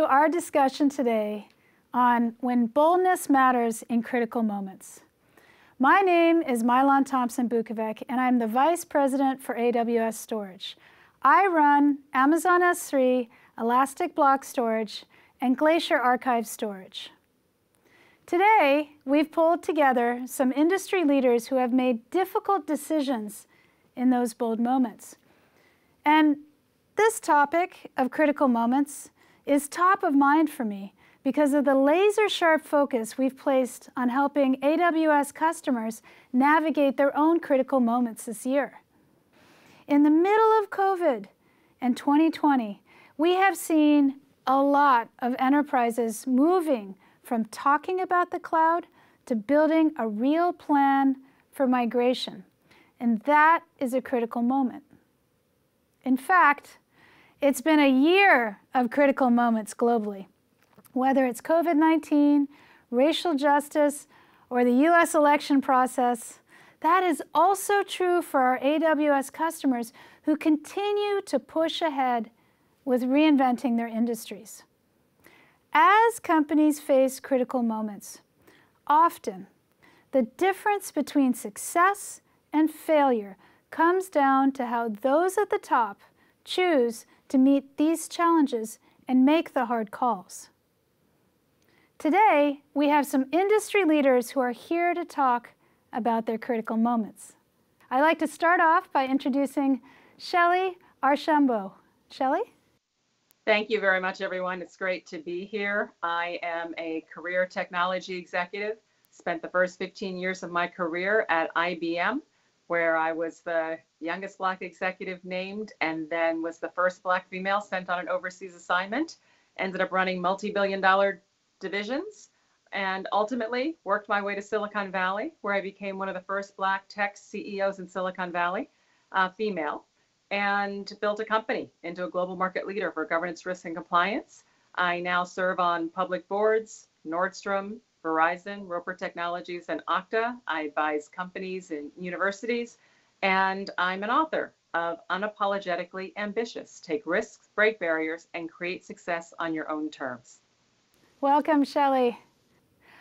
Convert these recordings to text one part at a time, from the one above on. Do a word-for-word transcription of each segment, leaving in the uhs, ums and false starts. to our discussion today on When Boldness Matters in Critical Moments. My name is Mai-Lan Tomsen Bukovec, and I'm the Vice President for A W S Storage. I run Amazon S three, Elastic Block Storage, and Glacier Archive Storage. Today, we've pulled together some industry leaders who have made difficult decisions in those bold moments. And this topic of critical moments is top of mind for me because of the laser-sharp focus we've placed on helping A W S customers navigate their own critical moments this year. In the middle of COVID and twenty twenty, we have seen a lot of enterprises moving from talking about the cloud to building a real plan for migration. And that is a critical moment. In fact, it's been a year of critical moments globally. Whether it's COVID nineteen, racial justice, or the U S election process, that is also true for our A W S customers who continue to push ahead with reinventing their industries. As companies face critical moments, often the difference between success and failure comes down to how those at the top choose to meet these challenges and make the hard calls. Today, we have some industry leaders who are here to talk about their critical moments. I'd like to start off by introducing Shellye Archambeau. Shellye? Thank you very much, everyone. It's great to be here. I am a career technology executive. Spent the first fifteen years of my career at I B M, where I was the youngest Black executive named and then was the first Black female sent on an overseas assignment. Ended up running multi-billion dollar divisions and ultimately worked my way to Silicon Valley, where I became one of the first Black tech C E Os in Silicon Valley, uh, female. And built a company into a global market leader for governance, risk, and compliance. I now serve on public boards, Nordstrom, Verizon, Roper Technologies, and Okta. I advise companies and universities, and I'm an author of Unapologetically Ambitious, Take Risks, Break Barriers, and Create Success on Your Own Terms. Welcome, Shellye.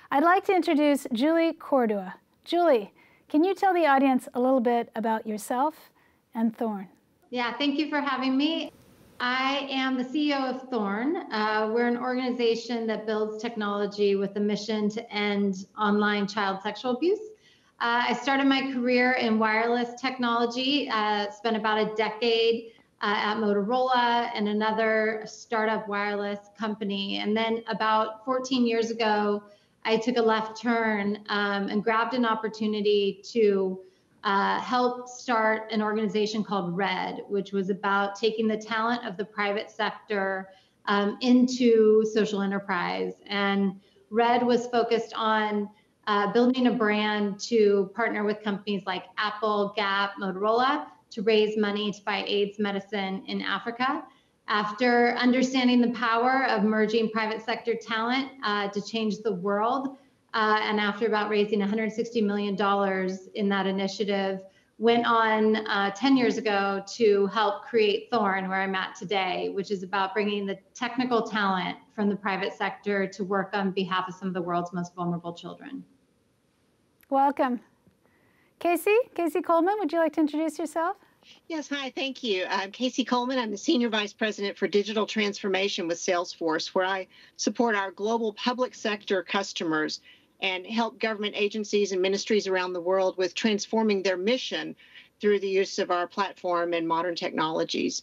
I'd like to introduce Julie Cordua. Julie, can you tell the audience a little bit about yourself and Thorn? Yeah, thank you for having me. I am the C E O of Thorn. Uh, we're an organization that builds technology with a mission to end online child sexual abuse. Uh, I started my career in wireless technology, uh, spent about a decade uh, at Motorola and another startup wireless company. And then about fourteen years ago, I took a left turn um, and grabbed an opportunity to Uh, helped start an organization called Red, which was about taking the talent of the private sector um, into social enterprise. And Red was focused on uh, building a brand to partner with companies like Apple, Gap, Motorola to raise money to buy AIDS medicine in Africa. After understanding the power of merging private sector talent uh, to change the world, Uh, and after about raising one hundred sixty million dollars in that initiative, went on uh, ten years ago to help create Thorn, where I'm at today, which is about bringing the technical talent from the private sector to work on behalf of some of the world's most vulnerable children. Welcome. Casey, Casey Coleman, would you like to introduce yourself? Yes, hi, thank you. I'm Casey Coleman. I'm the Senior Vice President for Digital Transformation with Salesforce, where I support our global public sector customers and help government agencies and ministries around the world with transforming their mission through the use of our platform and modern technologies.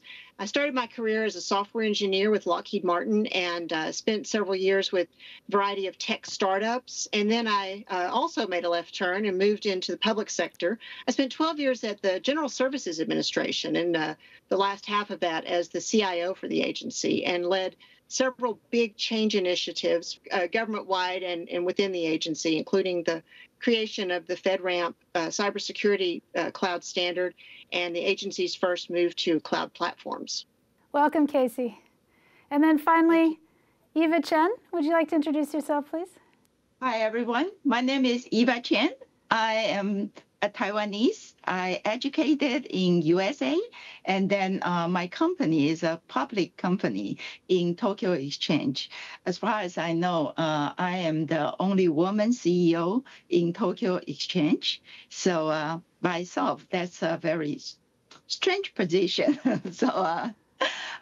I started my career as a software engineer with Lockheed Martin and uh, spent several years with a variety of tech startups. And then I uh, also made a left turn and moved into the public sector. I spent twelve years at the General Services Administration and uh, the last half of that as the C I O for the agency and led several big change initiatives uh, government-wide and, and within the agency, including the creation of the FedRAMP uh, cybersecurity uh, cloud standard and the agency's first move to cloud platforms. Welcome, Casey. And then finally, Eva Chen, would you like to introduce yourself, please? Hi, everyone. My name is Eva Chen. I am a Taiwanese. I educated in U S A, and then uh, my company is a public company in Tokyo Exchange. As far as I know, uh, I am the only woman C E O in Tokyo Exchange. So uh, by itself, that's a very strange position. so uh,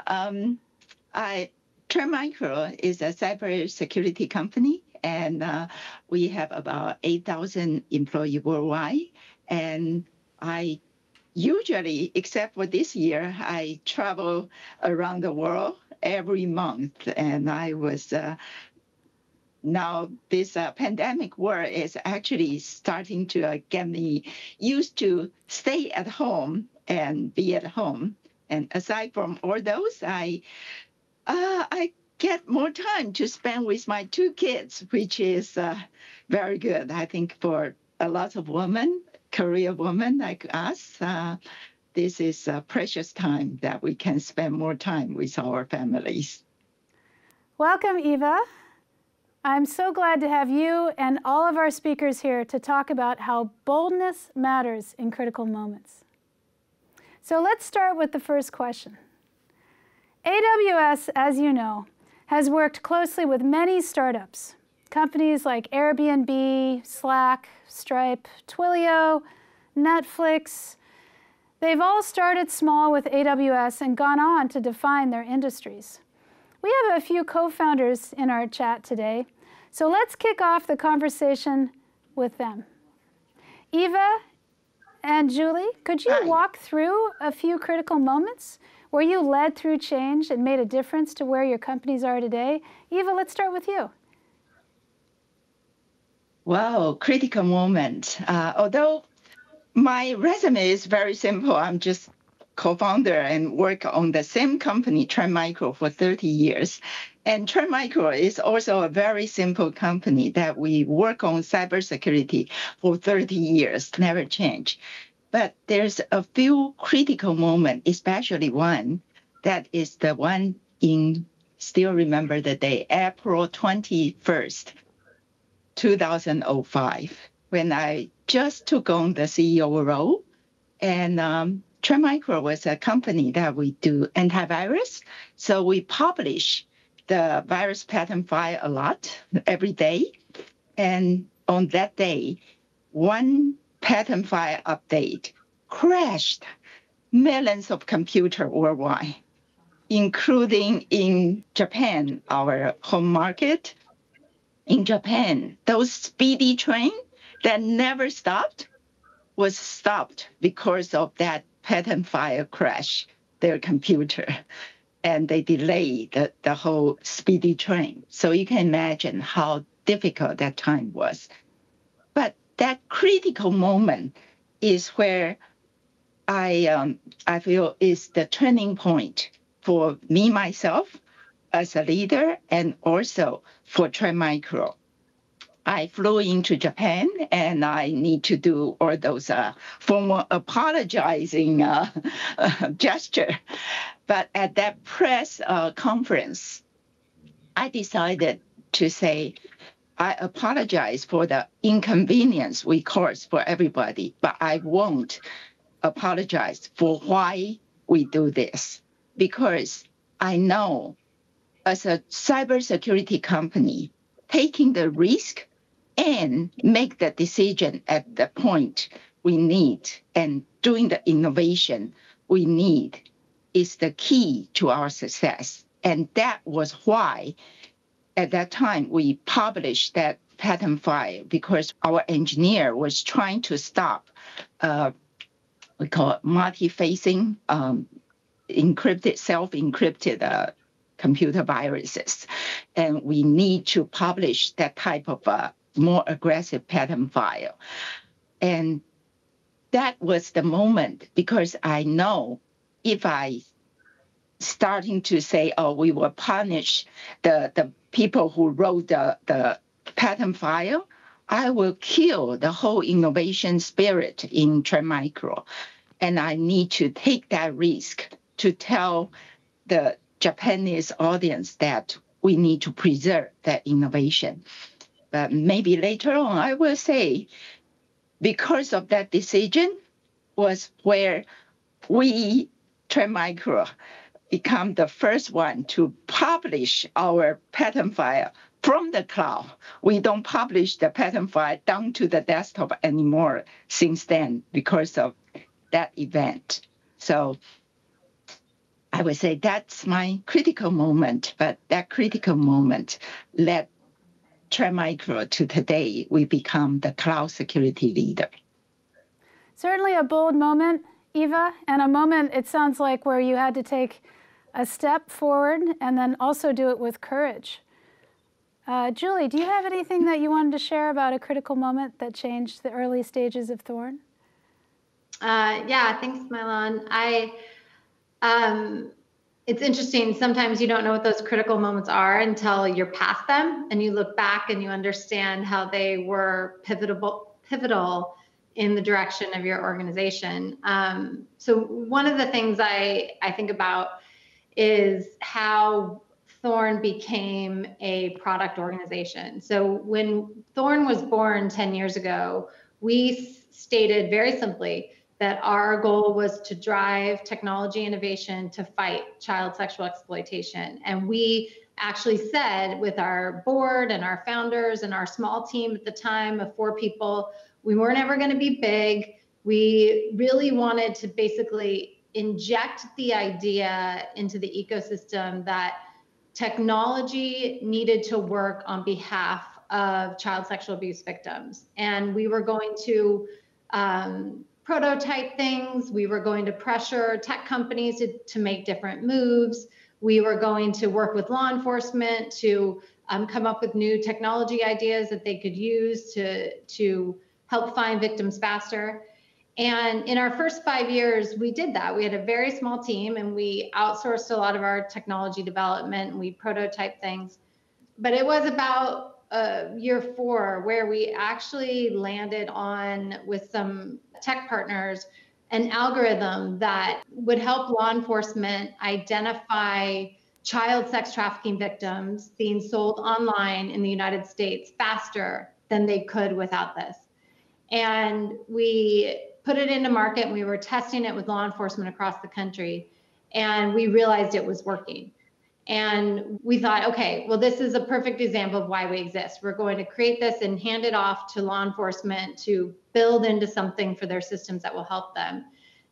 um, I, Trend Micro is a cybersecurity company, and uh, we have about eight thousand employees worldwide. And I usually, except for this year, I travel around the world every month. And I was, uh, now this uh, pandemic world is actually starting to uh, get me used to stay at home and be at home. And aside from all those, I, uh, I get more time to spend with my two kids, which is uh, very good, I think, for a lot of women, career women like us. Uh, this is a precious time that we can spend more time with our families. Welcome, Eva. I'm so glad to have you and all of our speakers here to talk about how boldness matters in critical moments. So let's start with the first question. A W S, as you know, has worked closely with many startups, companies like Airbnb, Slack, Stripe, Twilio, Netflix. They've all started small with A W S and gone on to define their industries. We have a few co-founders in our chat today, so let's kick off the conversation with them. Eva and Julie, could you walk through a few critical moments where you led through change and made a difference to where your companies are today? Eva, let's start with you. Wow, critical moment. Uh, although my resume is very simple, I'm just co-founder and work on the same company, Trend Micro, for thirty years. And Trend Micro is also a very simple company that we work on cybersecurity for thirty years, never change. But there's a few critical moments, especially one that is the one in, still remember the day, April twenty-first, two thousand five, when I just took on the C E O role. And um, Trend Micro was a company that we do antivirus. So we publish the virus pattern file a lot every day. And on that day, one pattern file update crashed millions of computers worldwide, including in Japan, our home market. In Japan, those speedy trains that never stopped was stopped because of that pattern file crash, their computer, and they delayed the, the whole speedy train. So you can imagine how difficult that time was. But that critical moment is where I um, I feel is the turning point for me, myself, as a leader, and also for Trend Micro. I flew into Japan, and I need to do all those uh, formal apologizing uh, gesture. But at that press uh, conference, I decided to say, I apologize for the inconvenience we caused for everybody, but I won't apologize for why we do this, because I know as a cybersecurity company, taking the risk and make the decision at the point we need and doing the innovation we need is the key to our success. And that was why at that time, we published that pattern file because our engineer was trying to stop, uh, we call it multi-facing, um, encrypted, self-encrypted uh, computer viruses. And we need to publish that type of uh, more aggressive pattern file. And that was the moment because I know if I starting to say, oh, we will punish the, the people who wrote the, the pattern file, I will kill the whole innovation spirit in Trend Micro. And I need to take that risk to tell the Japanese audience that we need to preserve that innovation. But maybe later on, I will say because of that decision was where we, Trend Micro, become the first one to publish our patent file from the cloud. We don't publish the patent file down to the desktop anymore since then because of that event. So I would say that's my critical moment, but that critical moment led Trend Micro to today. We become the cloud security leader. Certainly a bold moment, Eva, and a moment, it sounds like, where you had to take a step forward and then also do it with courage. Uh, Julie, do you have anything that you wanted to share about a critical moment that changed the early stages of Thorn? Uh, yeah, thanks, Mai-Lan. I, um, it's interesting. Sometimes you don't know what those critical moments are until you're past them and you look back and you understand how they were pivotal, pivotal in the direction of your organization. Um, so one of the things I, I think about is how Thorn became a product organization. So when Thorn was born ten years ago, we stated very simply that our goal was to drive technology innovation to fight child sexual exploitation. And we actually said with our board and our founders and our small team at the time of four people, we weren't ever going to be big. We really wanted to basically inject the idea into the ecosystem that technology needed to work on behalf of child sexual abuse victims. And we were going to um, prototype things. We were going to pressure tech companies to, to make different moves. We were going to work with law enforcement to um, come up with new technology ideas that they could use to, to help find victims faster. And in our first five years, we did that. We had a very small team and we outsourced a lot of our technology development and we prototyped things. But it was about uh, year four where we actually landed on with some tech partners an algorithm that would help law enforcement identify child sex trafficking victims being sold online in the United States faster than they could without this. And we put it into market and we were testing it with law enforcement across the country and we realized it was working. And we thought, okay, well, this is a perfect example of why we exist. We're going to create this and hand it off to law enforcement to build into something for their systems that will help them.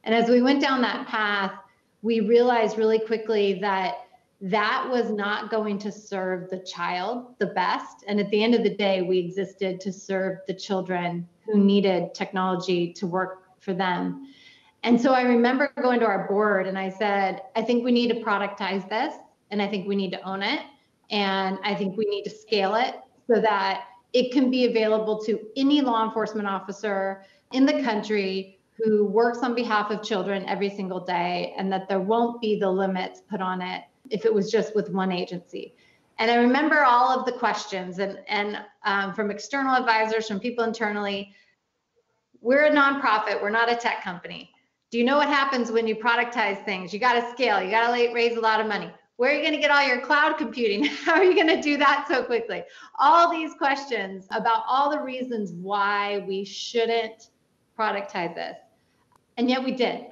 And as we went down that path, we realized really quickly that that was not going to serve the child the best. And at the end of the day, we existed to serve the children who needed technology to work for them. And so I remember going to our board and I said, I think we need to productize this and I think we need to own it. And I think we need to scale it so that it can be available to any law enforcement officer in the country who works on behalf of children every single day and that there won't be the limits put on it if it was just with one agency. And I remember all of the questions and, and um, from external advisors, from people internally, we're a nonprofit, we're not a tech company. Do you know what happens when you productize things? You gotta scale, you gotta raise a lot of money. Where are you gonna get all your cloud computing? How are you gonna do that so quickly? All these questions about all the reasons why we shouldn't productize this. And yet we did.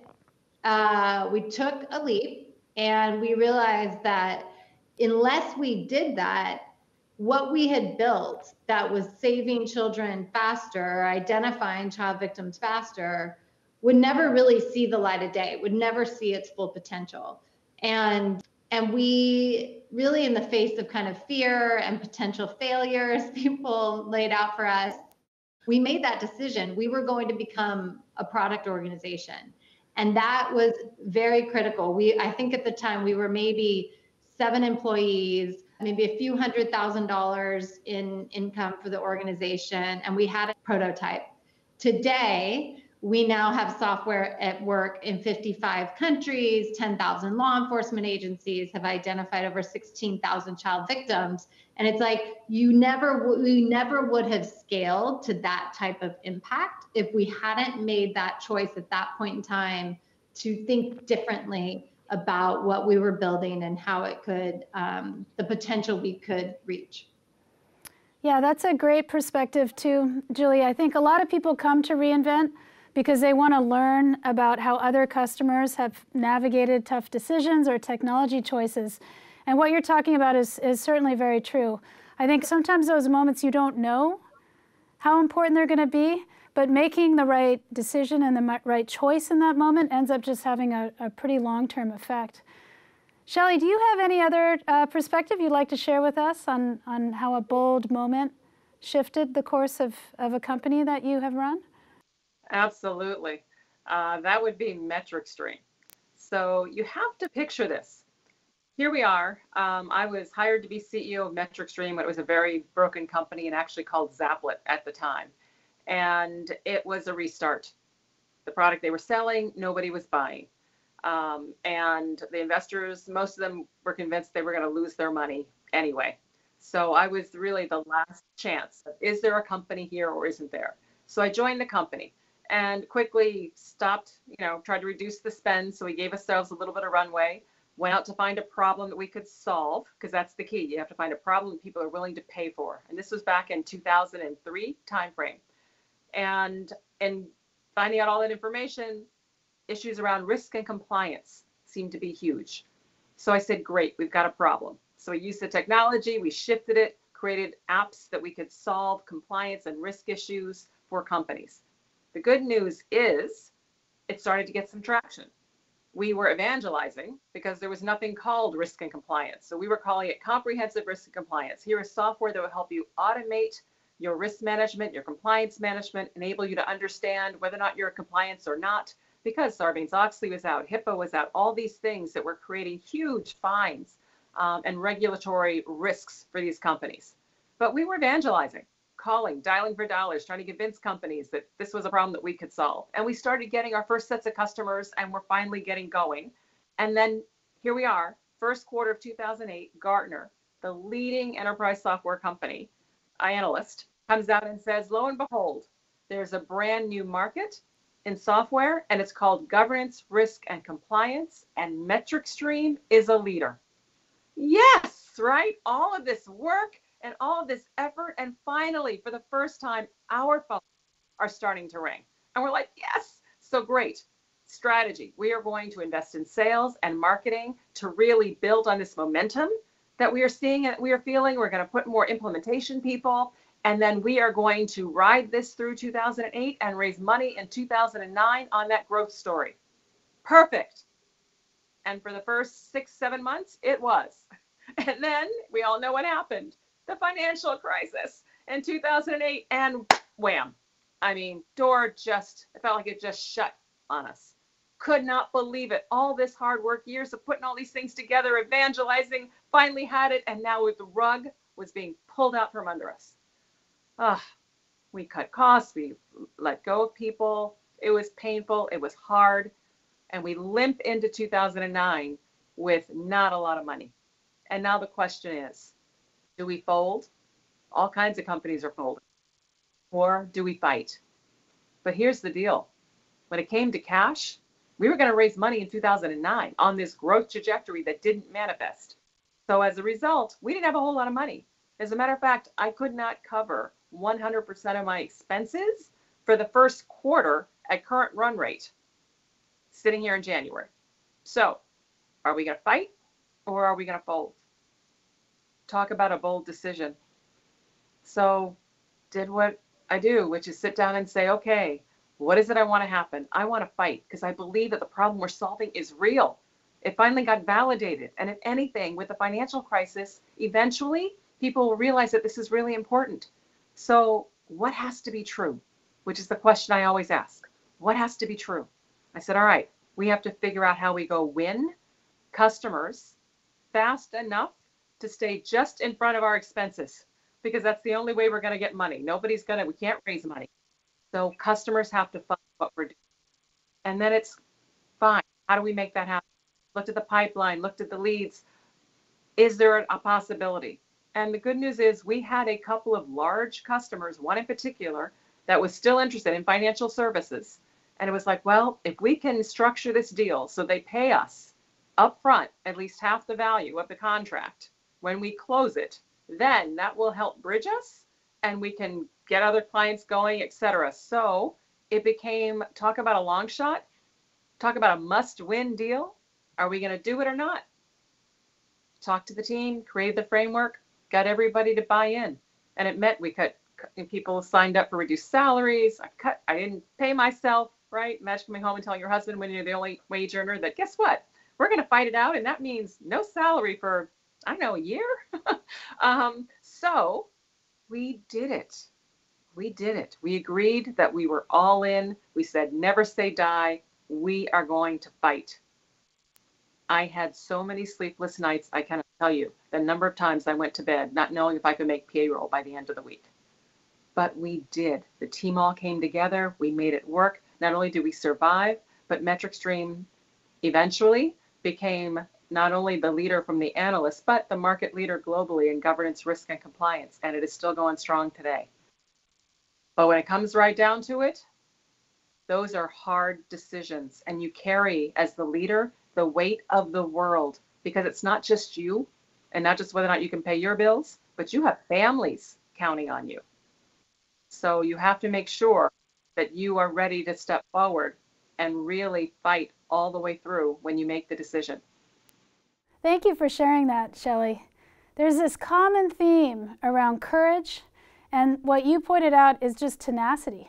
Uh, we took a leap. And we realized that unless we did that, what we had built that was saving children faster, identifying child victims faster, would never really see the light of day, would never see its full potential. And, and we really, in the face of kind of fear and potential failures people laid out for us, we made that decision. We were going to become a product organization. And that was very critical. We, I think at the time we were maybe seven employees, maybe a few hundred thousand dollars in income for the organization. And we had a prototype. Today, we now have software at work in fifty-five countries, ten thousand law enforcement agencies have identified over sixteen thousand child victims. And it's like, you never, we never would have scaled to that type of impact if we hadn't made that choice at that point in time to think differently about what we were building and how it could, um, the potential we could reach. Yeah, that's a great perspective too, Julie. I think a lot of people come to reInvent because they want to learn about how other customers have navigated tough decisions or technology choices. And what you're talking about is, is certainly very true. I think sometimes those moments you don't know how important they're going to be, but making the right decision and the right choice in that moment ends up just having a, a pretty long-term effect. Shellye, do you have any other uh, perspective you'd like to share with us on, on how a bold moment shifted the course of, of a company that you have run? Absolutely. Uh, that would be MetricStream. So you have to picture this. Here we are. Um, I was hired to be C E O of MetricStream, but it was a very broken company and actually called Zaplet at the time. And it was a restart. The product they were selling, nobody was buying. Um, and the investors, most of them were convinced they were going to lose their money anyway. So I was really the last chance. Is there a company here or isn't there? So I joined the company and quickly stopped, you know, tried to reduce the spend. So we gave ourselves a little bit of runway, went out to find a problem that we could solve, because that's the key. You have to find a problem that people are willing to pay for. And this was back in two thousand three timeframe. And in finding out all that information, issues around risk and compliance seemed to be huge. So I said, great, we've got a problem. So we used the technology, we shifted it, created apps that we could solve compliance and risk issues for companies. The good news is it started to get some traction. We were evangelizing because there was nothing called risk and compliance. So we were calling it comprehensive risk and compliance. Here is software that will help you automate your risk management, your compliance management, enable you to understand whether or not you're in compliance or not, because Sarbanes-Oxley was out, HIPAA was out, all these things that were creating huge fines um, and regulatory risks for these companies. But we were evangelizing, calling, dialing for dollars, trying to convince companies that this was a problem that we could solve. And we started getting our first sets of customers, and we're finally getting going. And then here we are, first quarter of two thousand eight, Gartner, the leading enterprise software company, analyst, comes out and says, lo and behold, there's a brand new market in software, and it's called governance, risk, and compliance, and MetricStream is a leader. Yes, right? All of this work and all of this effort, and finally, for the first time, our phones are starting to ring. And we're like, yes, so great. Strategy. We are going to invest in sales and marketing to really build on this momentum that we are seeing and we are feeling. We're going to put more implementation people, and then we are going to ride this through two thousand eight and raise money in two thousand nine on that growth story. Perfect. And for the first six, seven months, it was. And then we all know what happened. The financial crisis in two thousand eight, and wham. I mean, door just, it felt like it just shut on us. Could not believe it. All this hard work, years of putting all these things together, evangelizing, finally had it, and now the rug was being pulled out from under us. Ah, we cut costs, we let go of people. It was painful, it was hard, and we limp into two thousand nine with not a lot of money. And now the question is, do we fold? All kinds of companies are folding. Or do we fight? But here's the deal. When it came to cash, we were going to raise money in two thousand nine on this growth trajectory that didn't manifest. So as a result, we didn't have a whole lot of money. As a matter of fact, I could not cover one hundred percent of my expenses for the first quarter at current run rate, sitting here in January. So are we going to fight, or are we going to fold? Talk about a bold decision. So did what I do, which is sit down and say, okay, what is it I want to happen? I want to fight because I believe that the problem we're solving is real. It finally got validated. And if anything, with the financial crisis, eventually people will realize that this is really important. So what has to be true? Which is the question I always ask. What has to be true? I said, all right, we have to figure out how we go win customers fast enough to stay just in front of our expenses, because that's the only way we're going to get money. Nobody's going to, we can't raise money. So customers have to fund what we're doing. And then it's fine. How do we make that happen? Looked at the pipeline, looked at the leads. Is there a possibility? And the good news is we had a couple of large customers, one in particular, that was still interested in financial services. And it was like, well, if we can structure this deal so they pay us up front at least half the value of the contract when we close it, then that will help bridge us and we can get other clients going, et cetera. So it became, talk about a long shot, talk about a must-win deal. Are we going to do it or not? Talked to the team, created the framework, got everybody to buy in. And it meant we cut, people signed up for reduced salaries. I cut, I didn't pay myself, right? Imagine coming home and telling your husband when you're the only wage earner that, guess what? We're going to fight it out. And that means no salary for, I don't know, a year. um, so we did it. We did it. We agreed that we were all in. We said, never say die. We are going to fight. I had so many sleepless nights. I cannot tell you the number of times I went to bed not knowing if I could make payroll by the end of the week. But we did. The team all came together. We made it work. Not only did we survive, but MetricStream eventually became not only the leader from the analyst, but the market leader globally in governance, risk, and compliance. And it is still going strong today. But when it comes right down to it, those are hard decisions. And you carry, as the leader, the weight of the world, because it's not just you and not just whether or not you can pay your bills, but you have families counting on you. So you have to make sure that you are ready to step forward and really fight all the way through when you make the decision. Thank you for sharing that, Shellye. There's this common theme around courage, and what you pointed out is just tenacity.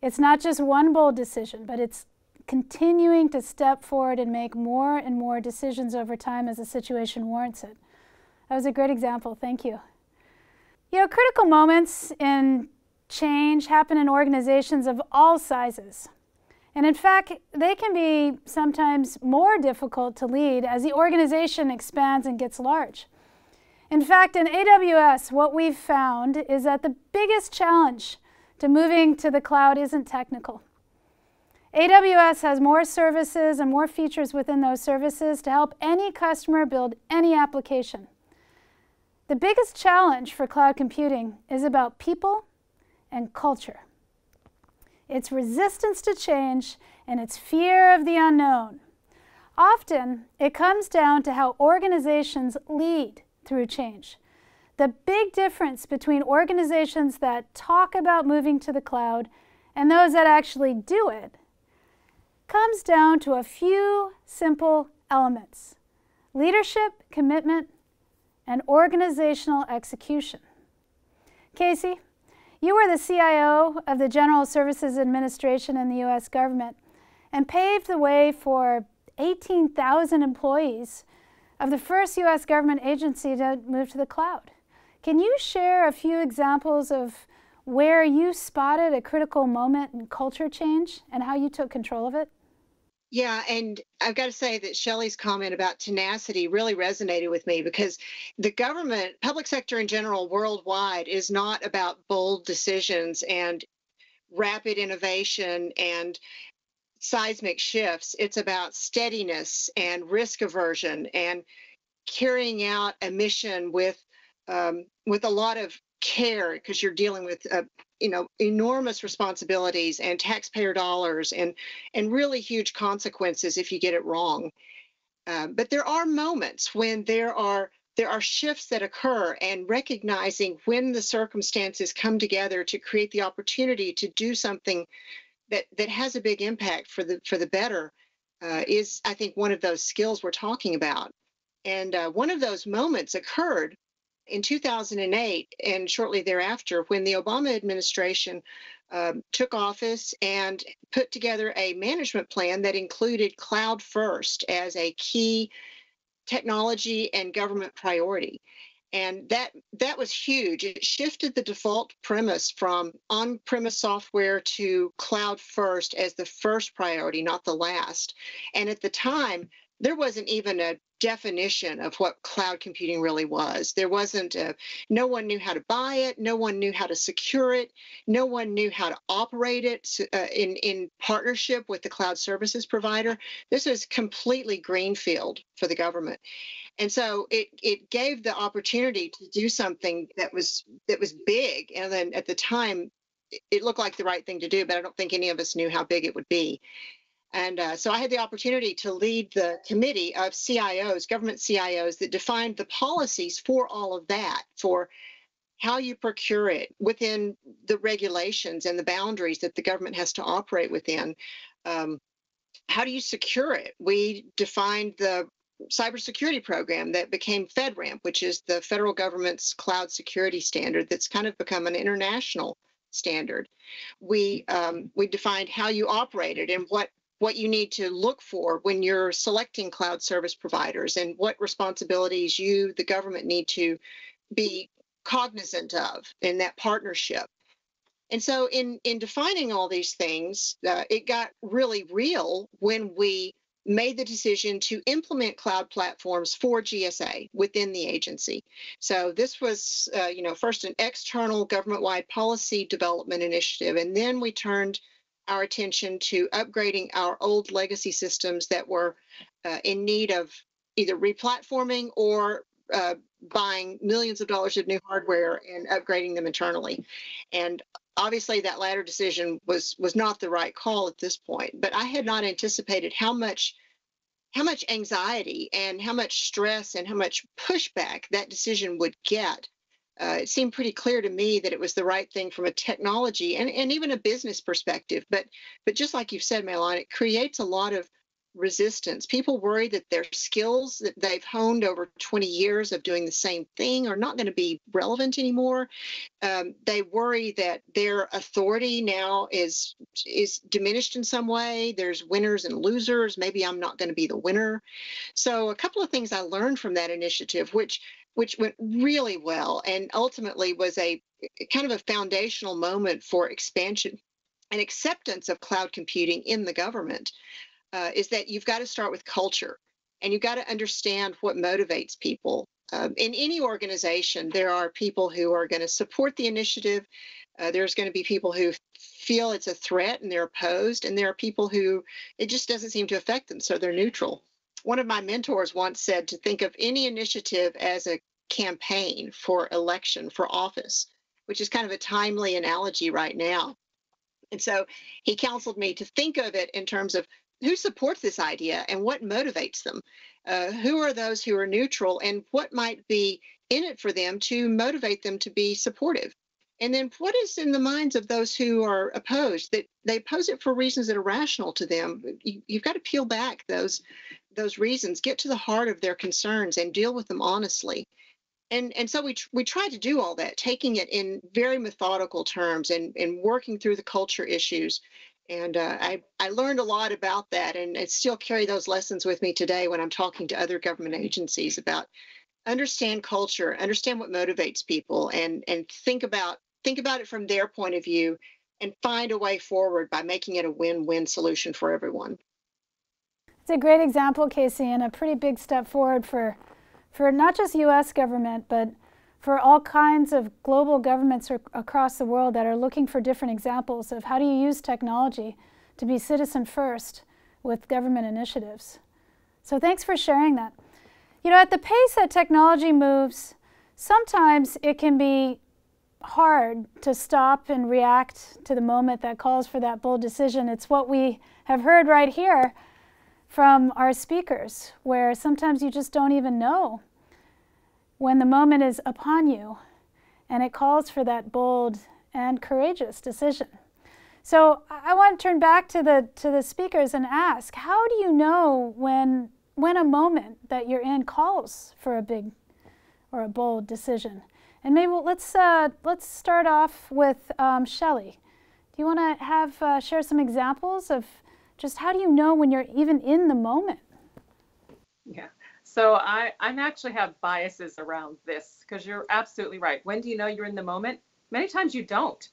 It's not just one bold decision, but it's continuing to step forward and make more and more decisions over time as the situation warrants it. That was a great example. Thank you. You know, critical moments in change happen in organizations of all sizes. And in fact, they can be sometimes more difficult to lead as the organization expands and gets large. In fact, in A W S, what we've found is that the biggest challenge to moving to the cloud isn't technical. A W S has more services and more features within those services to help any customer build any application. The biggest challenge for cloud computing is about people and culture. It's resistance to change and it's fear of the unknown. Often, it comes down to how organizations lead through change. The big difference between organizations that talk about moving to the cloud and those that actually do it comes down to a few simple elements: leadership, commitment, and organizational execution. Casey, you were the C I O of the General Services Administration in the U S government and paved the way for eighteen thousand employees of the first U S government agency to move to the cloud. Can you share a few examples of where you spotted a critical moment in culture change and how you took control of it? Yeah, and I've got to say that Shellye's comment about tenacity really resonated with me, because the government, public sector in general, worldwide, is not about bold decisions and rapid innovation and seismic shifts. It's about steadiness and risk aversion and carrying out a mission with um, with a lot of care, because you're dealing with uh, you know, enormous responsibilities and taxpayer dollars and and really huge consequences if you get it wrong. Uh, but there are moments when there are there are shifts that occur, and recognizing when the circumstances come together to create the opportunity to do something that that has a big impact for the for the better uh, is, I think, one of those skills we're talking about. And uh, one of those moments occurred in two thousand eight and shortly thereafter, when the Obama administration um, took office and put together a management plan that included cloud first as a key technology and government priority. And that that was huge. It shifted the default premise from on-premise software to cloud first as the first priority, not the last. And at the time, there wasn't even a definition of what cloud computing really was. There wasn't a, no one knew how to buy it. No one knew how to secure it. No one knew how to operate it uh, in, in partnership with the cloud services provider. This is completely greenfield for the government. And so it, it gave the opportunity to do something that was, that was big. And then at the time, it looked like the right thing to do, but I don't think any of us knew how big it would be. And uh, so I had the opportunity to lead the committee of C I Os, government C I Os, that defined the policies for all of that, for how you procure it within the regulations and the boundaries that the government has to operate within. Um, how do you secure it? We defined the cybersecurity program that became FedRAMP, which is the federal government's cloud security standard that's kind of become an international standard. We um, we defined how you operate it and what what you need to look for when you're selecting cloud service providers and what responsibilities you, the government, need to be cognizant of in that partnership. And so in, in defining all these things, uh, it got really real when we made the decision to implement cloud platforms for G S A within the agency. So this was, uh, you know, first an external government-wide policy development initiative, and then we turned our attention to upgrading our old legacy systems that were uh, in need of either replatforming or uh, buying millions of dollars of new hardware and upgrading them internally. And obviously, that latter decision was was not the right call at this point, but I had not anticipated how much how much anxiety and how much stress and how much pushback that decision would get. Uh, it seemed pretty clear to me that it was the right thing from a technology and, and even a business perspective. But but just like you've said, Mai-Lan, it creates a lot of resistance. People worry that their skills that they've honed over twenty years of doing the same thing are not going to be relevant anymore. Um, they worry that their authority now is is diminished in some way. There's winners and losers. Maybe I'm not going to be the winner. So a couple of things I learned from that initiative, which which went really well and ultimately was a kind of a foundational moment for expansion and acceptance of cloud computing in the government. Uh, is that you've got to start with culture, and you've got to understand what motivates people. Um, in any organization, there are people who are going to support the initiative. Uh, there's going to be people who feel it's a threat and they're opposed, and there are people who it just doesn't seem to affect them, so they're neutral. One of my mentors once said to think of any initiative as a campaign for election, for office, which is kind of a timely analogy right now. And so he counseled me to think of it in terms of who supports this idea and what motivates them? Uh, who are those who are neutral and what might be in it for them to motivate them to be supportive? And then what is in the minds of those who are opposed, that they oppose it for reasons that are rational to them? You, you've got to peel back those, those reasons, get to the heart of their concerns and deal with them honestly. And, and so we tr we tried to do all that, taking it in very methodical terms and, and working through the culture issues. And uh, I, I learned a lot about that, and I still carry those lessons with me today when I'm talking to other government agencies about understand culture, understand what motivates people, and, and think about think about it from their point of view and find a way forward by making it a win-win solution for everyone. It's a great example, Casey, and a pretty big step forward for, for not just U S government, but for all kinds of global governments across the world that are looking for different examples of how do you use technology to be citizen first with government initiatives. So thanks for sharing that. You know, at the pace that technology moves, sometimes it can be hard to stop and react to the moment that calls for that bold decision. It's what we have heard right here from our speakers, where sometimes you just don't even know when the moment is upon you, and it calls for that bold and courageous decision. So I want to turn back to the, to the speakers and ask, how do you know when, when a moment that you're in calls for a big or a bold decision? And maybe we'll, let's, uh, let's start off with um, Shellye. Do you want to have, uh, share some examples of just how do you know when you're even in the moment? Yeah. So I, I actually have biases around this because you're absolutely right. When do you know you're in the moment? Many times you don't.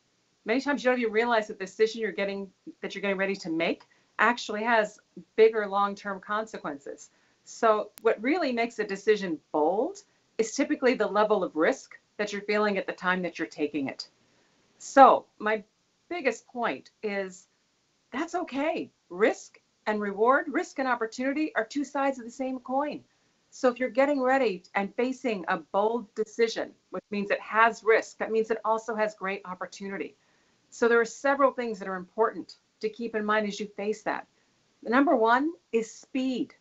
Many times you don't even realize that the decision you're getting, that you're getting ready to make actually has bigger long-term consequences. So what really makes a decision bold is typically the level of risk that you're feeling at the time that you're taking it. So my biggest point is that's okay. Risk and reward, risk and opportunity are two sides of the same coin. So if you're getting ready and facing a bold decision, which means it has risk, that means it also has great opportunity. So there are several things that are important to keep in mind as you face that. The number one is speed.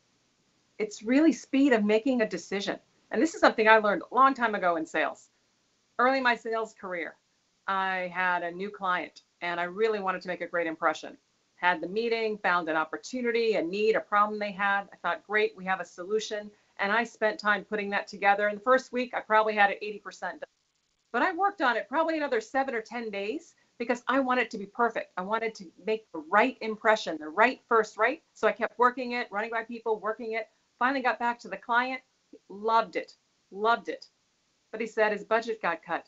It's really speed of making a decision. And this is something I learned a long time ago in sales. early in my sales career, I had a new client and I really wanted to make a great impression. Had the meeting, found an opportunity, a need, a problem they had. I thought, great, we have a solution. And I spent time putting that together. In the first week, I probably had it eighty percent done. But I worked on it probably another seven or ten days because I wanted it to be perfect. I wanted to make the right impression, the right first, right? So I kept working it, running by people, working it. Finally got back to the client, loved it, loved it. But he said his budget got cut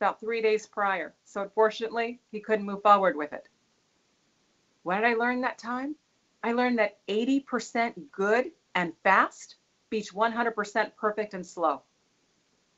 about three days prior. So unfortunately, he couldn't move forward with it. What did I learn that time? I learned that eighty percent good and fast beats one hundred percent perfect and slow.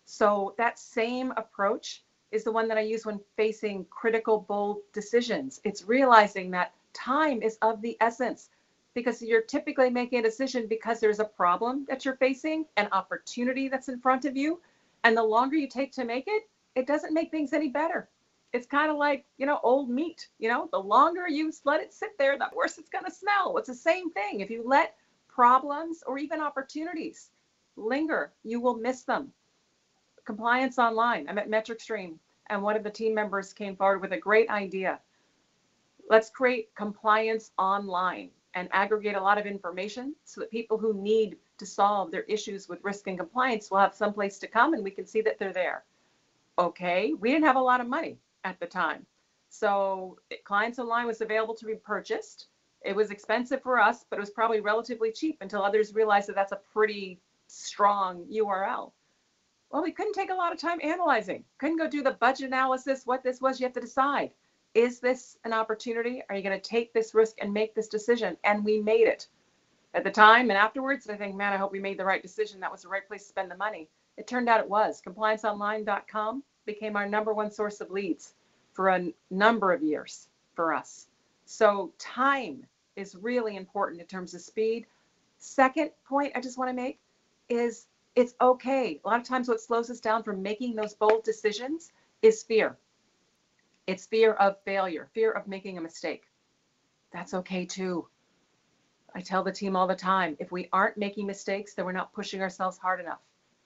So that same approach is the one that I use when facing critical, bold decisions. It's realizing that time is of the essence because you're typically making a decision because there's a problem that you're facing, an opportunity that's in front of you. And the longer you take to make it, it doesn't make things any better. It's kind of like, you know, old meat. You know, the longer you let it sit there, the worse it's going to smell. It's the same thing. If you let problems or even opportunities linger, you will miss them. Compliance Online. I'm at MetricStream, and one of the team members came forward with a great idea. Let's create Compliance Online and aggregate a lot of information so that people who need to solve their issues with risk and compliance will have someplace to come, and we can see that they're there. Okay, we didn't have a lot of money at the time. So Compliance Online was available to be purchased. It was expensive for us, but it was probably relatively cheap until others realized that that's a pretty strong U R L. Well, we couldn't take a lot of time analyzing. Couldn't go do the budget analysis, what this was. You have to decide, is this an opportunity? Are you going to take this risk and make this decision? And we made it. At the time and afterwards, I think, man, I hope we made the right decision. That was the right place to spend the money. It turned out it was. compliance online dot com became our number one source of leads for a number of years for us. So time is really important in terms of speed. Second point I just want to make is it's okay. A lot of times what slows us down from making those bold decisions is fear. It's fear of failure, fear of making a mistake. That's okay too. I tell the team all the time, if we aren't making mistakes, then we're not pushing ourselves hard enough.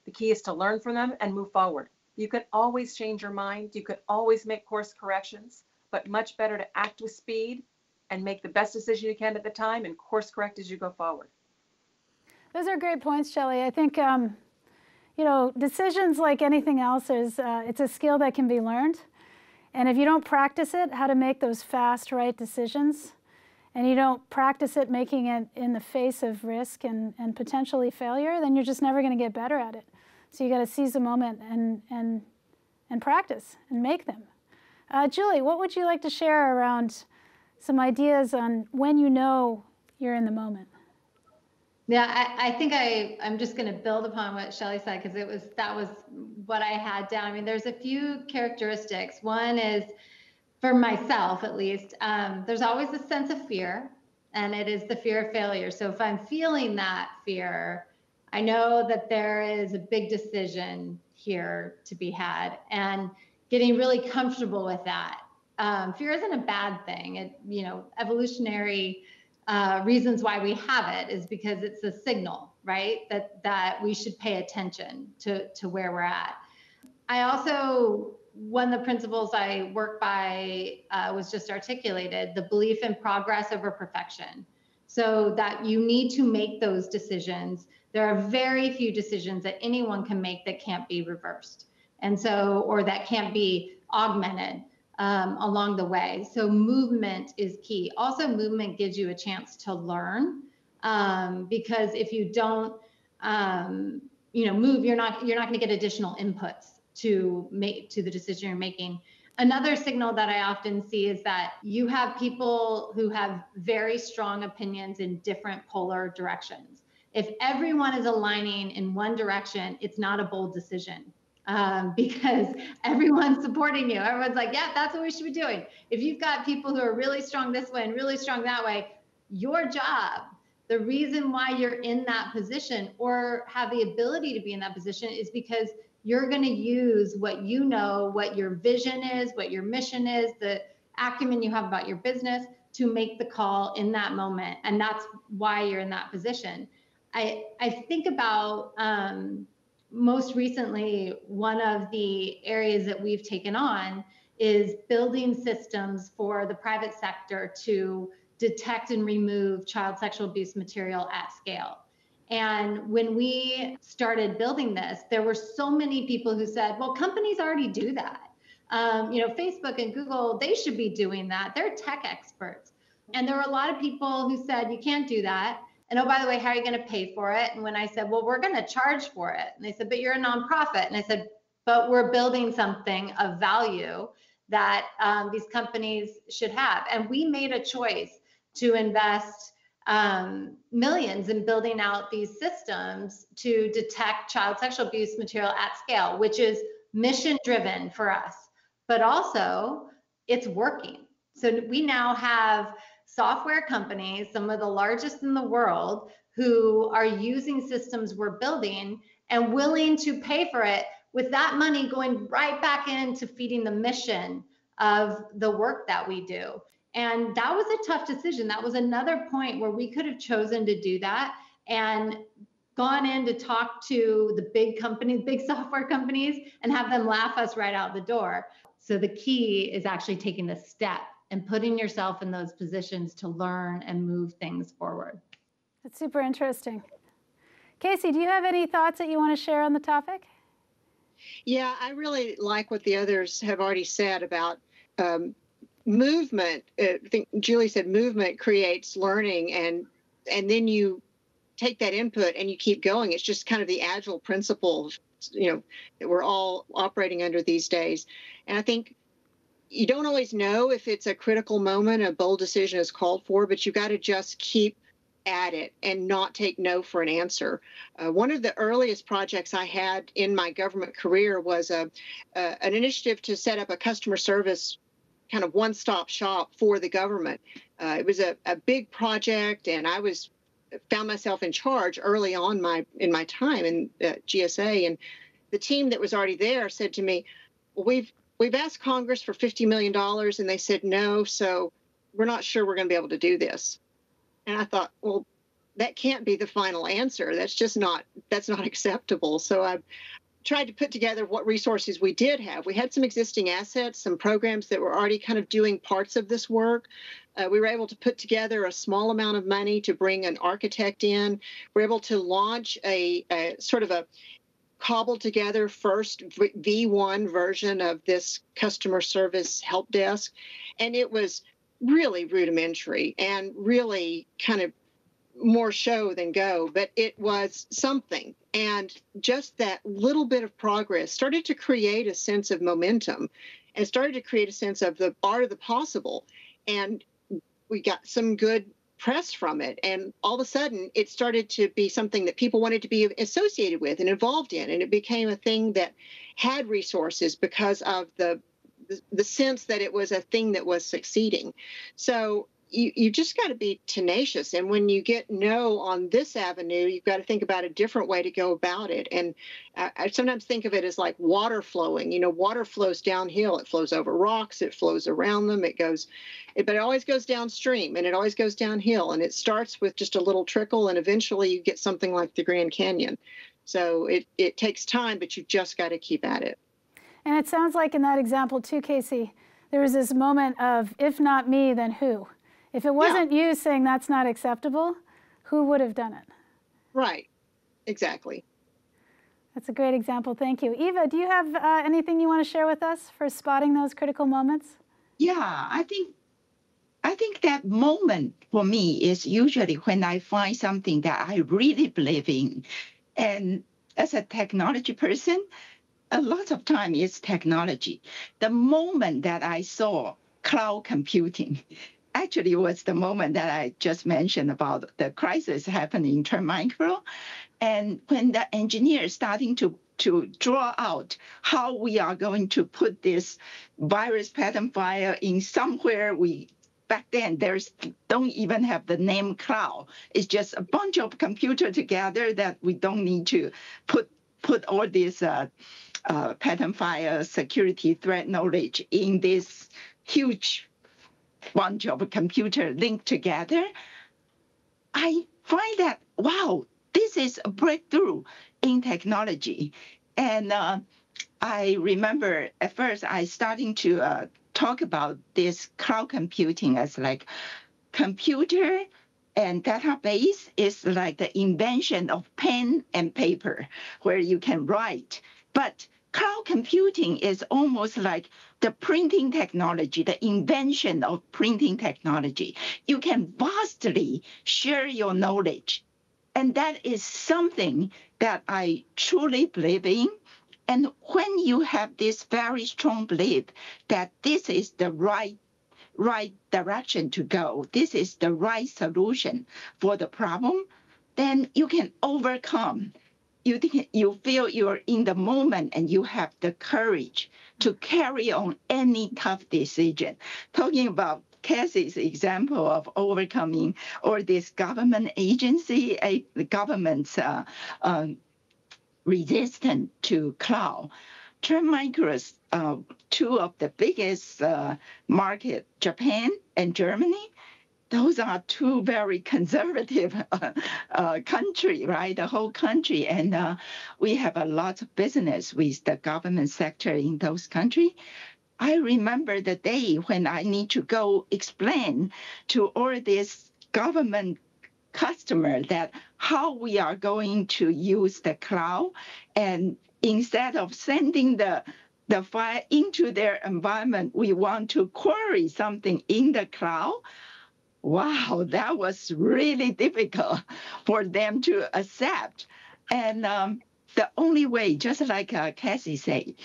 The key is to learn from them and move forward. You can always change your mind. You can always make course corrections, but much better to act with speed and make the best decision you can at the time and course correct as you go forward. Those are great points, Shellye. I think, um, you know, decisions like anything else, is uh, it's a skill that can be learned. And if you don't practice it, how to make those fast, right decisions, and you don't practice it making it in the face of risk and, and potentially failure, then you're just never going to get better at it. So you got to seize the moment and, and, and practice and make them. Uh, Julie, what would you like to share around some ideas on when you know you're in the moment? Yeah, I, I think I, I'm just going to build upon what Shellye said, because it was that was what I had down. I mean, there's a few characteristics. One is, for myself at least, um, there's always a sense of fear, and it is the fear of failure. So if I'm feeling that fear, I know that there is a big decision here to be had, and getting really comfortable with that. Um, fear isn't a bad thing. It, you know, evolutionary Uh, reasons why we have it is because it's a signal, right? That that we should pay attention to, to where we're at. I also, one of the principles I work by uh, was just articulated, the belief in progress over perfection. So that you need to make those decisions. There are very few decisions that anyone can make that can't be reversed. And so, or that can't be augmented Um, along the way. So movement is key. Also, movement gives you a chance to learn, um, because if you don't, um, you know, move, you're not you're not going to get additional inputs to make to the decision you're making. Another signal that I often see is that you have people who have very strong opinions in different polar directions. If everyone is aligning in one direction, it's not a bold decision. Um, because everyone's supporting you. Everyone's like, yeah, that's what we should be doing. If you've got people who are really strong this way and really strong that way, your job, the reason why you're in that position or have the ability to be in that position, is because you're going to use what you know, what your vision is, what your mission is, the acumen you have about your business to make the call in that moment. And that's why you're in that position. I, I think about... Um, most recently, one of the areas that we've taken on is building systems for the private sector to detect and remove child sexual abuse material at scale. And when we started building this, there were so many people who said, well, companies already do that. Um, you know, Facebook and Google, they should be doing that. They're tech experts. And there were a lot of people who said, you can't do that. And oh, by the way, how are you going to pay for it? And when I said, well, we're going to charge for it. And they said, but you're a nonprofit. And I said, but we're building something of value that um, these companies should have. And we made a choice to invest um, millions in building out these systems to detect child sexual abuse material at scale, which is mission driven for us, but also it's working. So we now have software companies, some of the largest in the world, who are using systems we're building and willing to pay for it, with that money going right back into feeding the mission of the work that we do. And that was a tough decision. That was another point where we could have chosen to do that and gone in to talk to the big companies, big software companies, and have them laugh us right out the door. So the key is actually taking the step and putting yourself in those positions to learn and move things forward. That's super interesting. Casey, do you have any thoughts that you want to share on the topic? Yeah, I really like what the others have already said about um, movement. I think Julie said movement creates learning, and and then you take that input and you keep going. It's just kind of the agile principle, you know, that we're all operating under these days. And I think you don't always know if it's a critical moment, a bold decision is called for, but you've got to just keep at it and not take no for an answer. Uh, one of the earliest projects I had in my government career was a, uh, an initiative to set up a customer service kind of one-stop shop for the government. Uh, it was a, a big project, and I was found myself in charge early on my in my time in uh, G S A. And the team that was already there said to me, well, we've We've asked Congress for fifty million dollars, and they said no, so we're not sure we're going to be able to do this. And I thought, well, that can't be the final answer. That's just not, that's not acceptable. So I tried to put together what resources we did have. We had some existing assets, some programs that were already kind of doing parts of this work. Uh, we were able to put together a small amount of money to bring an architect in. We were able to launch a, a sort of a cobbled together first V one version of this customer service help desk. And it was really rudimentary and really kind of more show than go, but it was something. And just that little bit of progress started to create a sense of momentum and started to create a sense of the art of the possible. And we got some good press from it. And all of a sudden, it started to be something that people wanted to be associated with and involved in. And it became a thing that had resources because of the the, the sense that it was a thing that was succeeding. So you, you just got to be tenacious. And when you get no on this avenue, you've got to think about a different way to go about it. And I, I sometimes think of it as like water flowing. You know, water flows downhill. It flows over rocks. It flows around them. It goes... It, but it always goes downstream, and it always goes downhill, and it starts with just a little trickle, and eventually you get something like the Grand Canyon. So it, it takes time, but you just got to keep at it. And it sounds like in that example too, Casey, there was this moment of, if not me, then who? If it wasn't yeah. you saying that's not acceptable, who would have done it? Right. Exactly. That's a great example. Thank you. Eva, do you have uh, anything you want to share with us for spotting those critical moments? Yeah, I think I think that moment for me is usually when I find something that I really believe in. And as a technology person, a lot of time is technology. The moment that I saw cloud computing actually was the moment that I just mentioned about the crisis happening in Trend Micro. And when the engineers starting to to draw out how we are going to put this virus pattern file in somewhere we back then, there's don't even have the name cloud. It's just a bunch of computer together that we don't need to put put all this uh, uh, pattern file, security threat knowledge in this huge bunch of computer linked together. I find that, wow, this is a breakthrough. in technology. And uh, I remember at first I starting to uh, talk about this cloud computing as like computer and database is like the invention of pen and paper where you can write. But cloud computing is almost like the printing technology, the invention of printing technology. You can vastly share your knowledge. And that is something that I truly believe in. And when you have this very strong belief that this is the right right direction to go, this is the right solution for the problem, then you can overcome. You think, you feel you're in the moment and you have the courage to carry on any tough decision. Talking about Casey's example of overcoming or this government agency, a, the government's uh, um, resistance to cloud. Trend Micro's uh, two of the biggest uh, market, Japan and Germany, those are two very conservative uh, uh, country, right? The whole country. And uh, we have a lot of business with the government sector in those countries. I remember the day when I need to go explain to all these government customer that how we are going to use the cloud. And instead of sending the the file into their environment, we want to query something in the cloud. Wow, that was really difficult for them to accept. And um, the only way, just like uh, Casey said,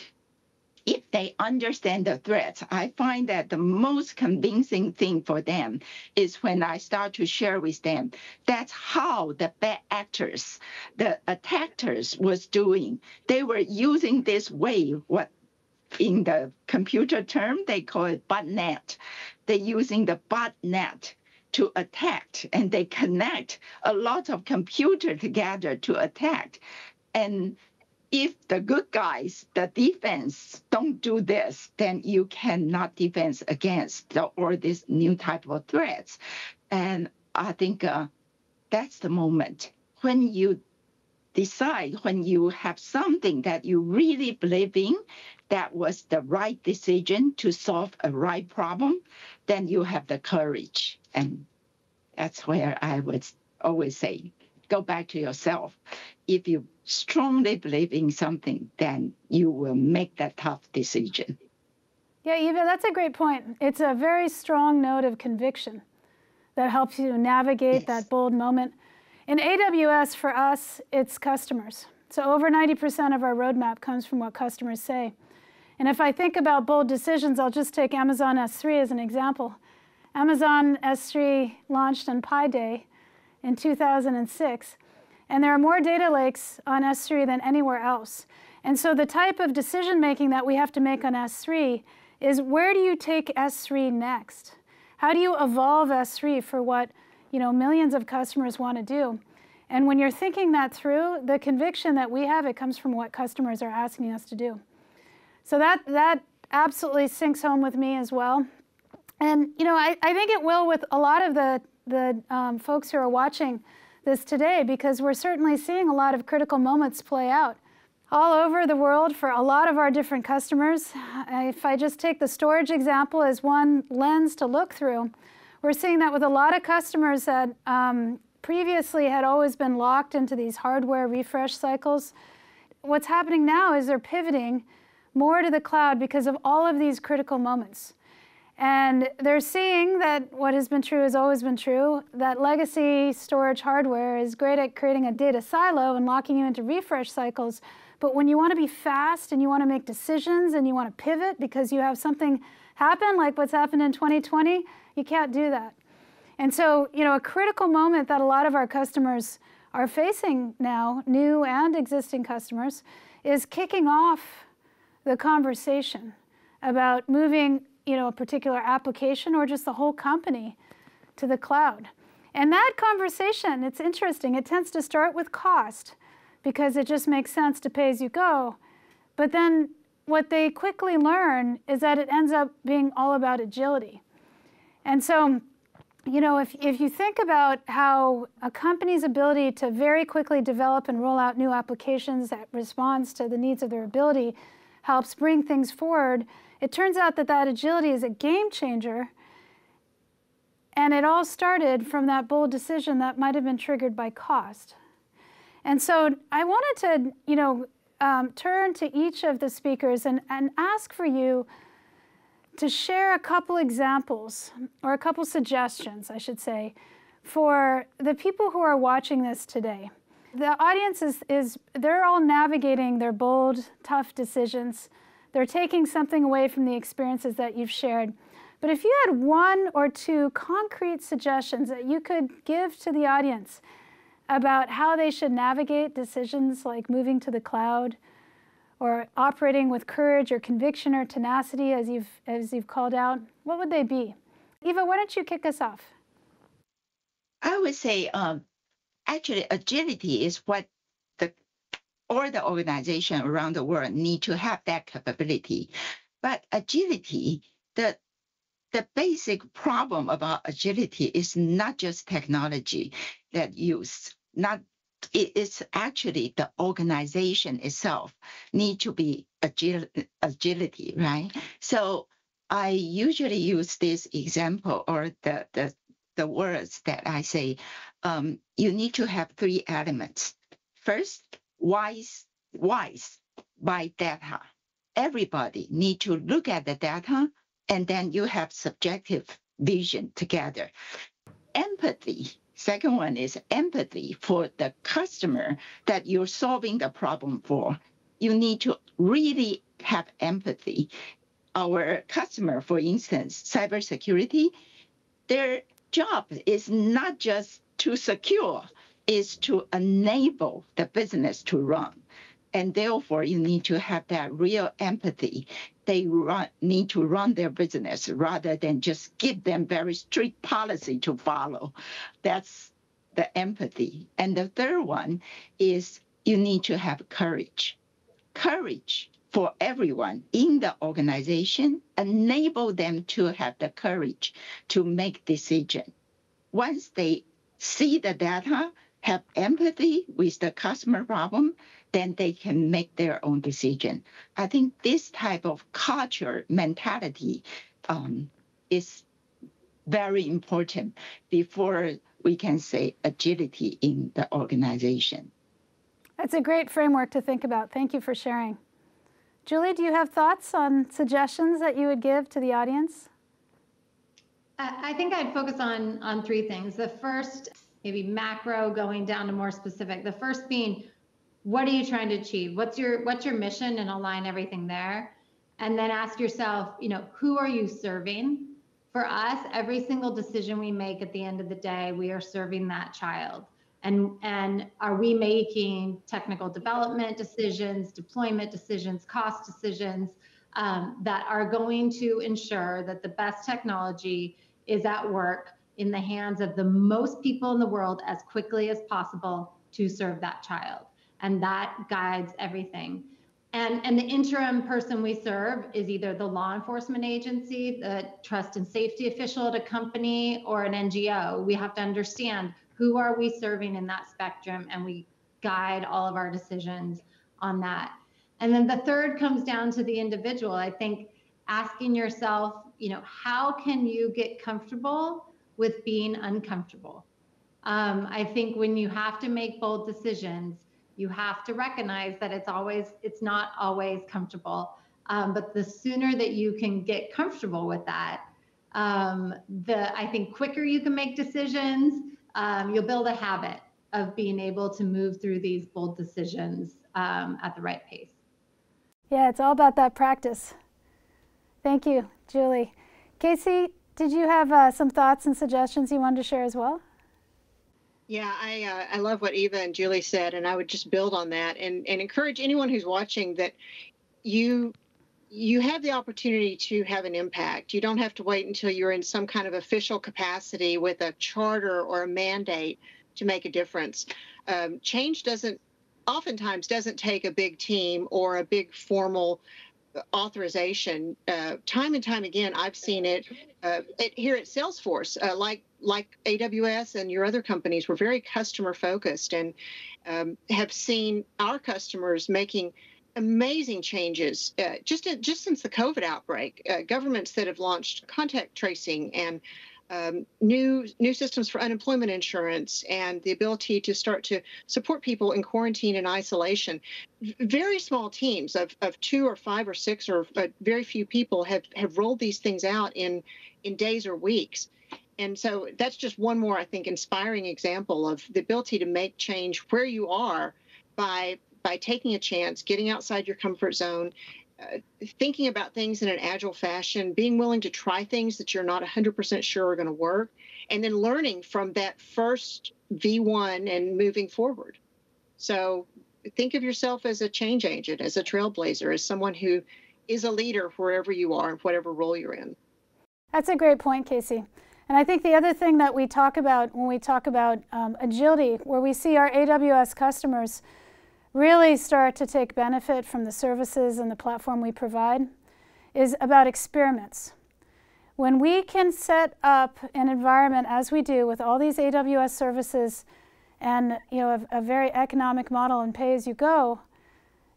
if they understand the threats, I find that the most convincing thing for them is when I start to share with them, that's how the bad actors, the attackers was doing. They were using this wave, what in the computer term, they call it botnet. They're using the botnet to attack, and they connect a lot of computer together to attack. And if the good guys, the defense, don't do this, then you cannot defense against the, or this new type of threats. And I think uh, that's the moment when you decide, when you have something that you really believe in, that was the right decision to solve a right problem, then you have the courage. And that's where I would always say, go back to yourself. If you strongly believe in something, then you will make that tough decision. Yeah, Eva, that's a great point. It's a very strong note of conviction that helps you navigate yes. that bold moment. In A W S, for us, it's customers. So over ninety percent of our roadmap comes from what customers say. And if I think about bold decisions, I'll just take Amazon S three as an example. Amazon S three launched on Pi Day in two thousand six, and there are more data lakes on S three than anywhere else. And so the type of decision-making that we have to make on S three is, where do you take S three next? How do you evolve S three for what, you know, millions of customers want to do? And when you're thinking that through, the conviction that we have, it comes from what customers are asking us to do. So that, that absolutely sinks home with me as well. And you know, I, I think it will with a lot of the, the um, folks who are watching this today, because we're certainly seeing a lot of critical moments play out all over the world for a lot of our different customers. If I just take the storage example as one lens to look through, we're seeing that with a lot of customers that um, previously had always been locked into these hardware refresh cycles. What's happening now is they're pivoting more to the cloud because of all of these critical moments. And they're seeing that what has been true has always been true, that legacy storage hardware is great at creating a data silo and locking you into refresh cycles. But when you want to be fast and you want to make decisions and you want to pivot because you have something happen like what's happened in twenty twenty, you can't do that. And so, you know, a critical moment that a lot of our customers are facing now, new and existing customers, is kicking off the conversation about moving, you know, a particular application or just the whole company to the cloud. And that conversation, it's interesting, it tends to start with cost because it just makes sense to pay as you go. But then what they quickly learn is that it ends up being all about agility. And so you know, if, if you think about how a company's ability to very quickly develop and roll out new applications that responds to the needs of their ability helps bring things forward, it turns out that that agility is a game changer. And it all started from that bold decision that might have been triggered by cost. And so I wanted to, you know, um, turn to each of the speakers and, and ask for you to share a couple examples, or a couple suggestions, I should say, for the people who are watching this today. The audience is, is they're all navigating their bold, tough decisions. They're taking something away from the experiences that you've shared. But if you had one or two concrete suggestions that you could give to the audience about how they should navigate decisions like moving to the cloud, or operating with courage or conviction or tenacity, as you've, as you've called out, what would they be? Eva, why don't you kick us off? I would say um, actually agility is what the, all the organizations around the world need to have that capability. But agility, the The basic problem about agility is not just technology that use, not it is actually the organization itself need to be agile, agility, right? So I usually use this example or the the, the words that I say, um, you need to have three elements. First, wise, wise by data. Everybody need to look at the data. And then you have subjective vision together. Empathy, second one is empathy for the customer that you're solving the problem for. You need to really have empathy. Our customer, for instance, cybersecurity, their job is not just to secure, it's to enable the business to run. And therefore, you need to have that real empathy. They run, need to run their business rather than just give them very strict policy to follow. That's the empathy. And the third one is you need to have courage. Courage for everyone in the organization, enable them to have the courage to make decisions. Once they see the data, have empathy with the customer problem, then they can make their own decision. I think this type of culture mentality um, is very important before we can say agility in the organization. That's a great framework to think about. Thank you for sharing. Julie, do you have thoughts on suggestions that you would give to the audience? I think I'd focus on, on three things. The first, maybe macro going down to more specific. The first being, what are you trying to achieve? What's your what's your mission, and align everything there. And then ask yourself, you know, who are you serving? For us, every single decision we make at the end of the day, we are serving that child. And, and are we making technical development decisions, deployment decisions, cost decisions um, that are going to ensure that the best technology is at work in the hands of the most people in the world as quickly as possible to serve that child? And that guides everything. And, and the interim person we serve is either the law enforcement agency, the trust and safety official at a company, or an N G O. We have to understand who are we serving in that spectrum, and we guide all of our decisions on that. And then the third comes down to the individual. I think asking yourself, you know, how can you get comfortable with being uncomfortable? Um, I think when you have to make bold decisions, you have to recognize that it's always, it's not always comfortable. Um, but the sooner that you can get comfortable with that, um, the I think quicker you can make decisions. Um, you'll build a habit of being able to move through these bold decisions um, at the right pace. Yeah, it's all about that practice. Thank you, Julie. Casey, did you have uh, some thoughts and suggestions you wanted to share as well? Yeah, I, uh, I love what Eva and Julie said, and I would just build on that and, and encourage anyone who's watching that you you have the opportunity to have an impact. You don't have to wait until you're in some kind of official capacity with a charter or a mandate to make a difference. Um, change doesn't, oftentimes doesn't take a big team or a big formal authorization, uh, time and time again, I've seen it, uh, it here at Salesforce, uh, like like A W S and your other companies. We're very customer focused and um, have seen our customers making amazing changes uh, just to, just since the COVID outbreak. Uh, governments that have launched contact tracing and um, new new systems for unemployment insurance and the ability to start to support people in quarantine and isolation. Very small teams of, of two or five or six or uh, very few people have, have rolled these things out in in days or weeks. And so that's just one more, I think, inspiring example of the ability to make change where you are by by taking a chance, getting outside your comfort zone, uh, thinking about things in an agile fashion, being willing to try things that you're not one hundred percent sure are going to work, and then learning from that first V one and moving forward. So think of yourself as a change agent, as a trailblazer, as someone who is a leader wherever you are and whatever role you're in. That's a great point, Casey. And I think the other thing that we talk about when we talk about um, agility, where we see our A W S customers really start to take benefit from the services and the platform we provide, is about experiments. When we can set up an environment as we do with all these A W S services and, you know, a, a very economic model and pay-as-you-go,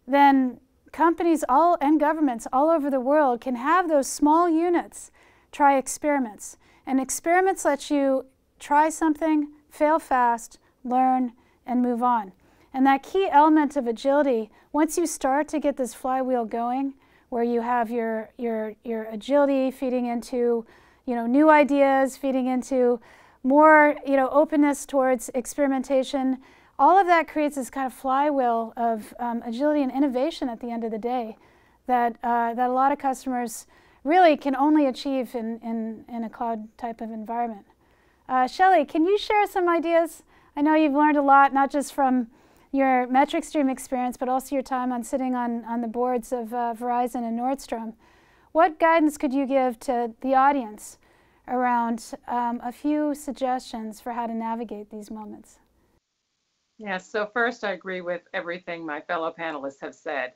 then companies all and governments all over the world can have those small units try experiments. And experiments let you try something, fail fast, learn, and move on. And that key element of agility, once you start to get this flywheel going, where you have your, your, your agility feeding into, you know, new ideas, feeding into more, you know, openness towards experimentation, all of that creates this kind of flywheel of um, agility and innovation at the end of the day that, uh, that a lot of customers really can only achieve in, in, in a cloud type of environment. Uh, Shellye, can you share some ideas? I know you've learned a lot, not just from your MetricStream experience, but also your time on sitting on, on the boards of uh, Verizon and Nordstrom. What guidance could you give to the audience around um, a few suggestions for how to navigate these moments? Yeah, so first I agree with everything my fellow panelists have said.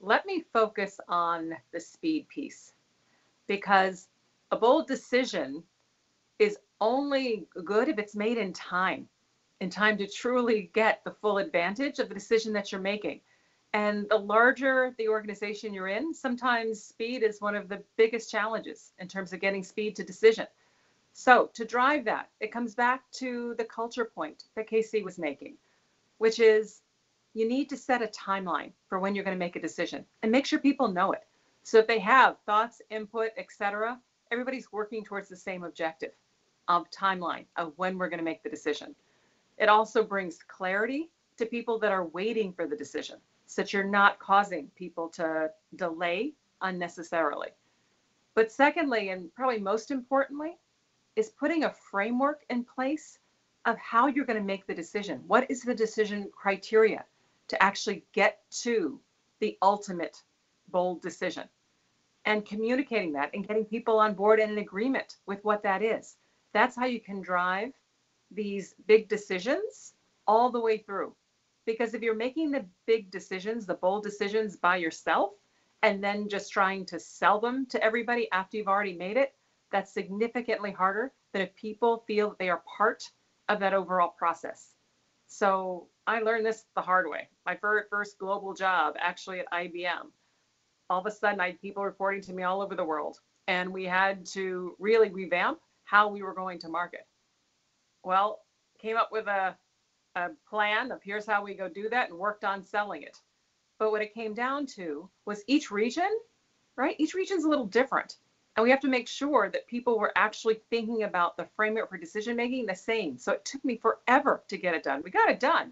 Let me focus on the speed piece, because a bold decision is only good if it's made in time. in time to truly get the full advantage of the decision that you're making. And the larger the organization you're in, sometimes speed is one of the biggest challenges in terms of getting speed to decision. So to drive that, it comes back to the culture point that Casey was making, which is you need to set a timeline for when you're going to make a decision and make sure people know it. So if they have thoughts, input, et cetera, everybody's working towards the same objective of timeline of when we're going to make the decision. It also brings clarity to people that are waiting for the decision, so that you're not causing people to delay unnecessarily. But secondly, and probably most importantly, is putting a framework in place of how you're going to make the decision. What is the decision criteria to actually get to the ultimate bold decision? And communicating that and getting people on board in an agreement with what that is. That's how you can drive these big decisions all the way through. Because if you're making the big decisions, the bold decisions by yourself, and then just trying to sell them to everybody after you've already made it, that's significantly harder than if people feel that they are part of that overall process. So I learned this the hard way. My first global job, actually at I B M, all of a sudden I had people reporting to me all over the world, and we had to really revamp how we were going to market. Well, came up with a, a plan of here's how we go do that and worked on selling it. But what it came down to was each region, right? Each region's a little different. And we have to make sure that people were actually thinking about the framework for decision making the same. So it took me forever to get it done. We got it done,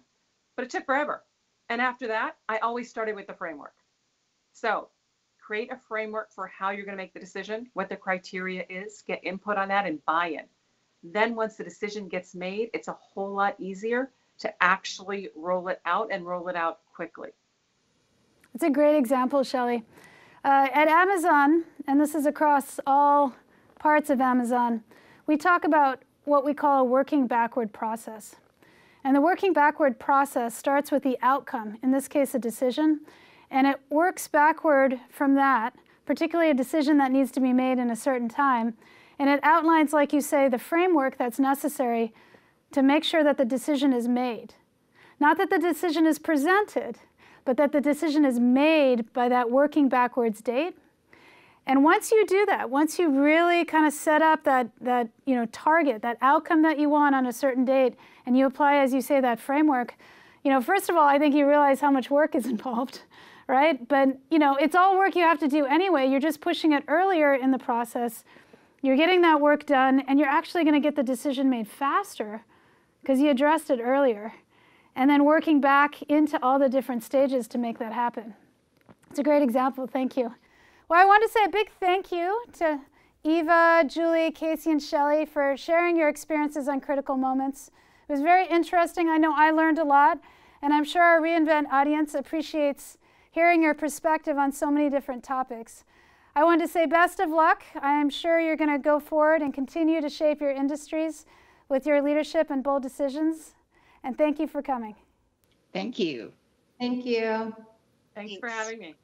but it took forever. And after that, I always started with the framework. So create a framework for how you're going to make the decision, what the criteria is, get input on that and buy-in. Then once the decision gets made, it's a whole lot easier to actually roll it out and roll it out quickly. That's a great example, Shellye. Uh, at Amazon, and this is across all parts of Amazon, we talk about what we call a working backward process. And the working backward process starts with the outcome, in this case a decision, And it works backward from that, particularly a decision that needs to be made in a certain time. And it outlines, like you say, the framework that's necessary to make sure that the decision is made. Not that the decision is presented, but that the decision is made by that working backwards date. And once you do that, once you really kind of set up that, that you know, target, that outcome that you want on a certain date, and you apply, as you say, that framework, you know, first of all, I think you realize how much work is involved, right? But, you know, it's all work you have to do anyway. You're just pushing it earlier in the process. You're getting that work done, and you're actually going to get the decision made faster because you addressed it earlier. And then working back into all the different stages to make that happen. It's a great example. Thank you. Well, I want to say a big thank you to Eva, Julie, Casey, and Shellye for sharing your experiences on critical moments. It was very interesting. I know I learned a lot, and I'm sure our reInvent audience appreciates hearing your perspective on so many different topics. I want to say best of luck. I am sure you're going to go forward and continue to shape your industries with your leadership and bold decisions. And thank you for coming. Thank you. Thank you. Thanks, Thanks. for having me.